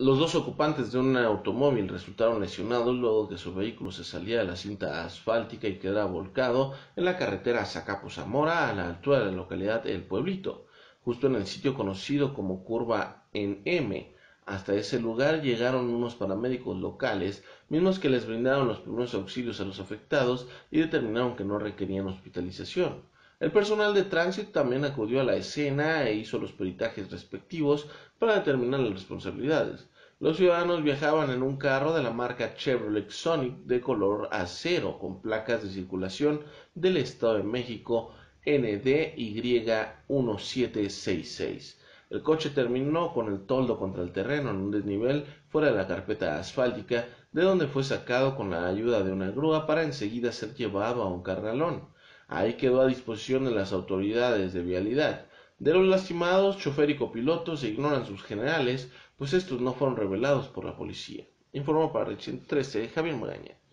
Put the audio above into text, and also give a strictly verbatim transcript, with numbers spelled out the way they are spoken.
Los dos ocupantes de un automóvil resultaron lesionados luego que su vehículo se salía de la cinta asfáltica y quedara volcado en la carretera Zacapo-Zamora, a la altura de la localidad El Pueblito, justo en el sitio conocido como Curva en M. Hasta ese lugar llegaron unos paramédicos locales, mismos que les brindaron los primeros auxilios a los afectados y determinaron que no requerían hospitalización. El personal de tránsito también acudió a la escena e hizo los peritajes respectivos para determinar las responsabilidades. Los ciudadanos viajaban en un carro de la marca Chevrolet Sonic de color acero con placas de circulación del Estado de México N D Y uno siete seis seis. El coche terminó con el toldo contra el terreno en un desnivel fuera de la carpeta asfáltica, de donde fue sacado con la ayuda de una grúa para enseguida ser llevado a un carralón. Ahí quedó a disposición de las autoridades de vialidad. De los lastimados, chofer y copiloto, se ignoran sus generales, pues estos no fueron revelados por la policía. Informó para Red ciento trece Javier Magaña.